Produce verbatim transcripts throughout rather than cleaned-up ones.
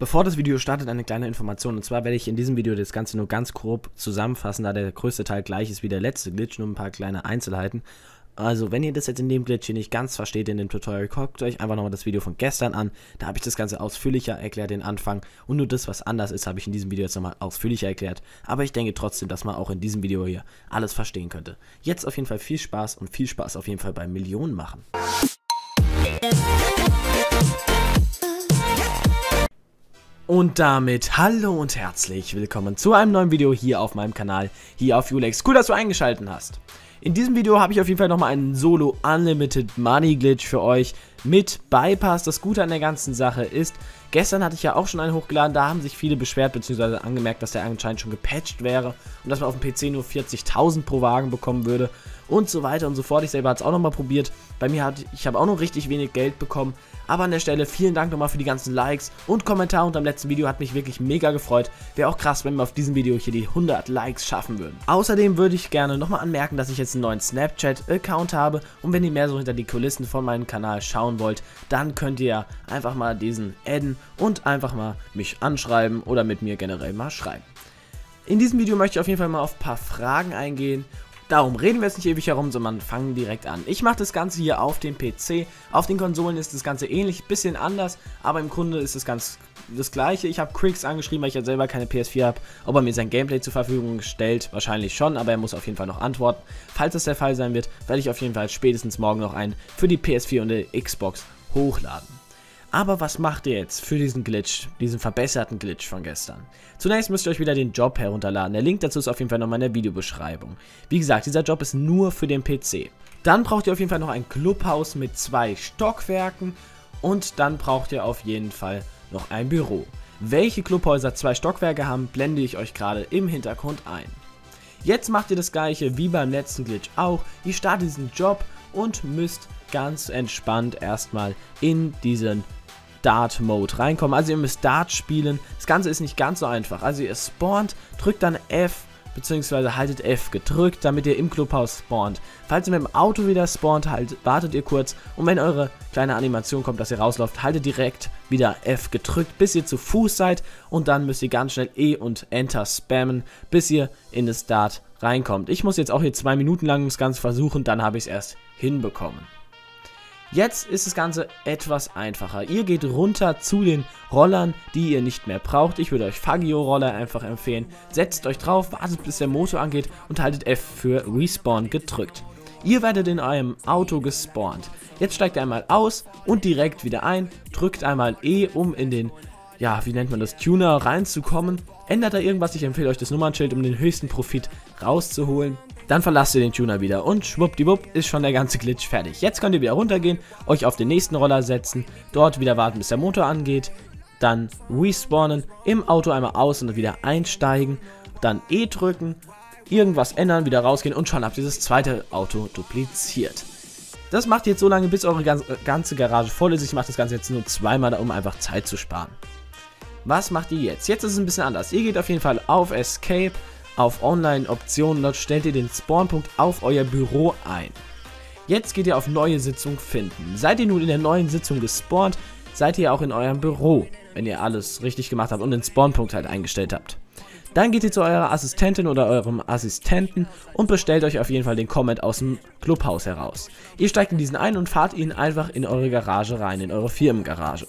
Bevor das Video startet, eine kleine Information, und zwar werde ich in diesem Video das Ganze nur ganz grob zusammenfassen, da der größte Teil gleich ist wie der letzte Glitch, nur ein paar kleine Einzelheiten. Also wenn ihr das jetzt in dem Glitch hier nicht ganz versteht in dem Tutorial, guckt euch einfach nochmal das Video von gestern an, da habe ich das Ganze ausführlicher erklärt, den Anfang, und nur das, was anders ist, habe ich in diesem Video jetzt nochmal ausführlicher erklärt, aber ich denke trotzdem, dass man auch in diesem Video hier alles verstehen könnte. Jetzt auf jeden Fall viel Spaß und viel Spaß auf jeden Fall beim Millionen machen. Und damit hallo und herzlich willkommen zu einem neuen Video hier auf meinem Kanal, hier auf Ju LeX. Cool, dass du eingeschaltet hast. In diesem Video habe ich auf jeden Fall nochmal einen Solo Unlimited Money Glitch für euch mit Bypass. Das Gute an der ganzen Sache ist, gestern hatte ich ja auch schon einen hochgeladen, da haben sich viele beschwert bzw. angemerkt, dass der anscheinend schon gepatcht wäre und dass man auf dem P C nur vierzigtausend pro Wagen bekommen würde und so weiter und so fort. Ich selber habe es auch nochmal probiert, bei mir hat, ich habe auch noch richtig wenig Geld bekommen. Aber an der Stelle vielen Dank nochmal für die ganzen Likes und Kommentare unter dem letzten Video, hat mich wirklich mega gefreut. Wäre auch krass, wenn wir auf diesem Video hier die hundert Likes schaffen würden. Außerdem würde ich gerne nochmal anmerken, dass ich jetzt einen neuen Snapchat-Account habe, und wenn ihr mehr so hinter die Kulissen von meinem Kanal schauen wollt, dann könnt ihr ja einfach mal diesen adden und einfach mal mich anschreiben oder mit mir generell mal schreiben. In diesem Video möchte ich auf jeden Fall mal auf ein paar Fragen eingehen. Darum reden wir jetzt nicht ewig herum, sondern fangen direkt an. Ich mache das Ganze hier auf dem P C. Auf den Konsolen ist das Ganze ähnlich, bisschen anders, aber im Grunde ist das ganz das gleiche. Ich habe Quicks angeschrieben, weil ich ja selber keine P S vier habe, ob er mir sein Gameplay zur Verfügung stellt. Wahrscheinlich schon, aber er muss auf jeden Fall noch antworten. Falls das der Fall sein wird, werde ich auf jeden Fall spätestens morgen noch einen für die P S vier und die Xbox hochladen. Aber was macht ihr jetzt für diesen Glitch, diesen verbesserten Glitch von gestern? Zunächst müsst ihr euch wieder den Job herunterladen. Der Link dazu ist auf jeden Fall nochmal in der Videobeschreibung. Wie gesagt, dieser Job ist nur für den P C. Dann braucht ihr auf jeden Fall noch ein Clubhaus mit zwei Stockwerken, und dann braucht ihr auf jeden Fall noch ein Büro. Welche Clubhäuser zwei Stockwerke haben, blende ich euch gerade im Hintergrund ein. Jetzt macht ihr das gleiche wie beim letzten Glitch auch. Ihr startet diesen Job und müsst ganz entspannt erstmal in diesen Dart-Mode reinkommen, also ihr müsst Dart spielen. Das Ganze ist nicht ganz so einfach, also ihr spawnt, drückt dann F, beziehungsweise haltet F gedrückt, damit ihr im Clubhaus spawnt. Falls ihr mit dem Auto wieder spawnt, halt, wartet ihr kurz, und wenn eure kleine Animation kommt, dass ihr rausläuft, haltet direkt wieder F gedrückt, bis ihr zu Fuß seid, und dann müsst ihr ganz schnell E und Enter spammen, bis ihr in das Dart reinkommt. Ich muss jetzt auch hier zwei Minuten lang das Ganze versuchen, dann habe ich es erst hinbekommen. Jetzt ist das Ganze etwas einfacher. Ihr geht runter zu den Rollern, die ihr nicht mehr braucht. Ich würde euch Fagio-Roller einfach empfehlen. Setzt euch drauf, wartet bis der Motor angeht und haltet F für Respawn gedrückt. Ihr werdet in eurem Auto gespawnt. Jetzt steigt ihr einmal aus und direkt wieder ein. Drückt einmal E, um in den, ja, wie nennt man das, Tuner reinzukommen. Ändert da irgendwas, ich empfehle euch das Nummernschild, um den höchsten Profit rauszuholen. Dann verlasst ihr den Tuner wieder und schwuppdiwupp ist schon der ganze Glitch fertig. Jetzt könnt ihr wieder runtergehen, euch auf den nächsten Roller setzen, dort wieder warten, bis der Motor angeht, dann respawnen, im Auto einmal aus und wieder einsteigen, dann E drücken, irgendwas ändern, wieder rausgehen und schon habt ihr das zweite Auto dupliziert. Das macht ihr jetzt so lange, bis eure ganze Garage voll ist. Ich mache das Ganze jetzt nur zweimal, um einfach Zeit zu sparen. Was macht ihr jetzt? Jetzt ist es ein bisschen anders. Ihr geht auf jeden Fall auf Escape, auf Online-Optionen, dort stellt ihr den Spawnpunkt auf euer Büro ein. Jetzt geht ihr auf neue Sitzung finden. Seid ihr nun in der neuen Sitzung gespawnt, seid ihr auch in eurem Büro, wenn ihr alles richtig gemacht habt und den Spawnpunkt halt eingestellt habt. Dann geht ihr zu eurer Assistentin oder eurem Assistenten und bestellt euch auf jeden Fall den Comment aus dem Clubhaus heraus. Ihr steigt in diesen ein und fahrt ihn einfach in eure Garage rein, in eure Firmengarage.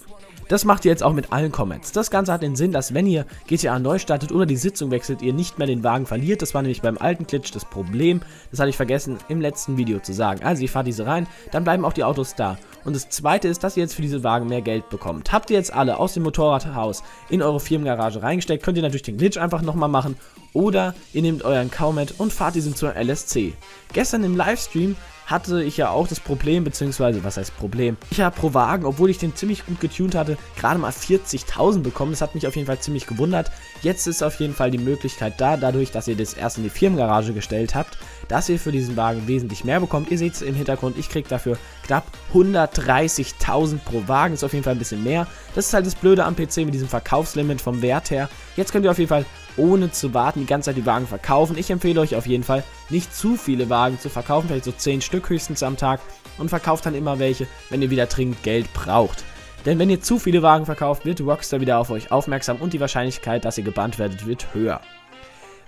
Das macht ihr jetzt auch mit allen Comments. Das Ganze hat den Sinn, dass wenn ihr G T A neu startet oder die Sitzung wechselt, ihr nicht mehr den Wagen verliert. Das war nämlich beim alten Glitch das Problem. Das hatte ich vergessen im letzten Video zu sagen. Also ihr fahrt diese rein, dann bleiben auch die Autos da. Und das zweite ist, dass ihr jetzt für diese Wagen mehr Geld bekommt. Habt ihr jetzt alle aus dem Motorradhaus in eure Firmengarage reingesteckt, könnt ihr natürlich den Glitch einfach nochmal machen. Oder ihr nehmt euren Comment und fahrt diesen zur L S C. Gestern im Livestream hatte ich ja auch das Problem, beziehungsweise, was heißt Problem? Ich habe pro Wagen, obwohl ich den ziemlich gut getunt hatte, gerade mal vierzigtausend bekommen. Das hat mich auf jeden Fall ziemlich gewundert. Jetzt ist auf jeden Fall die Möglichkeit da, dadurch, dass ihr das erst in die Firmengarage gestellt habt, dass ihr für diesen Wagen wesentlich mehr bekommt. Ihr seht es im Hintergrund, ich kriege dafür knapp hundertdreißigtausend pro Wagen. Ist auf jeden Fall ein bisschen mehr. Das ist halt das Blöde am P C mit diesem Verkaufslimit vom Wert her. Jetzt könnt ihr auf jeden Fall ohne zu warten die ganze Zeit die Wagen verkaufen. Ich empfehle euch auf jeden Fall, nicht zu viele Wagen zu verkaufen, vielleicht so zehn Stück höchstens am Tag, und verkauft dann immer welche, wenn ihr wieder dringend Geld braucht. Denn wenn ihr zu viele Wagen verkauft, wird Rockstar wieder auf euch aufmerksam und die Wahrscheinlichkeit, dass ihr gebannt werdet, wird höher.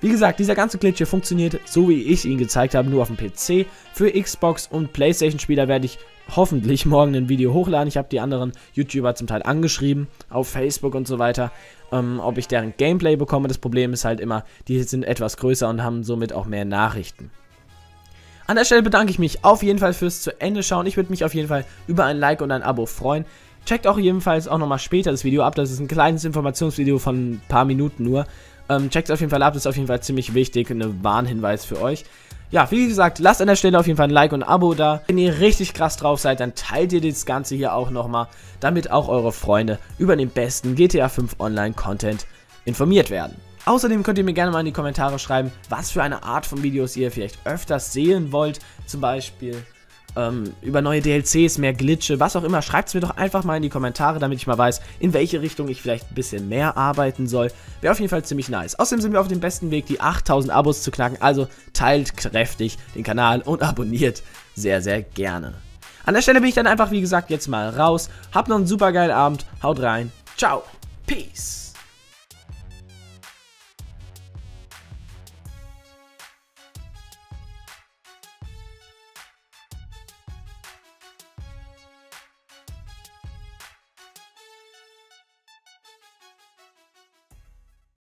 Wie gesagt, dieser ganze Glitch hier funktioniert, so wie ich ihn gezeigt habe, nur auf dem P C. Für Xbox und Playstation-Spieler werde ich hoffentlich morgen ein Video hochladen. Ich habe die anderen YouTuber zum Teil angeschrieben, auf Facebook und so weiter, ähm, ob ich deren Gameplay bekomme. Das Problem ist halt immer, die sind etwas größer und haben somit auch mehr Nachrichten. An der Stelle bedanke ich mich auf jeden Fall fürs zu Ende schauen. Ich würde mich auf jeden Fall über ein Like und ein Abo freuen. Checkt auch jedenfalls auch nochmal später das Video ab. Das ist ein kleines Informationsvideo von ein paar Minuten nur. Ähm, checkt es auf jeden Fall ab. Das ist auf jeden Fall ziemlich wichtig. Ein Warnhinweis für euch. Ja, wie gesagt, lasst an der Stelle auf jeden Fall ein Like und ein Abo da. Wenn ihr richtig krass drauf seid, dann teilt ihr das Ganze hier auch nochmal, damit auch eure Freunde über den besten G T A fünf Online-Content informiert werden. Außerdem könnt ihr mir gerne mal in die Kommentare schreiben, was für eine Art von Videos ihr vielleicht öfters sehen wollt. Zum Beispiel ähm, über neue D L Cs, mehr Glitche, was auch immer. Schreibt es mir doch einfach mal in die Kommentare, damit ich mal weiß, in welche Richtung ich vielleicht ein bisschen mehr arbeiten soll. Wäre auf jeden Fall ziemlich nice. Außerdem sind wir auf dem besten Weg, die achttausend Abos zu knacken. Also teilt kräftig den Kanal und abonniert sehr, sehr gerne. An der Stelle bin ich dann einfach, wie gesagt, jetzt mal raus. Habt noch einen super geilen Abend. Haut rein. Ciao. Peace.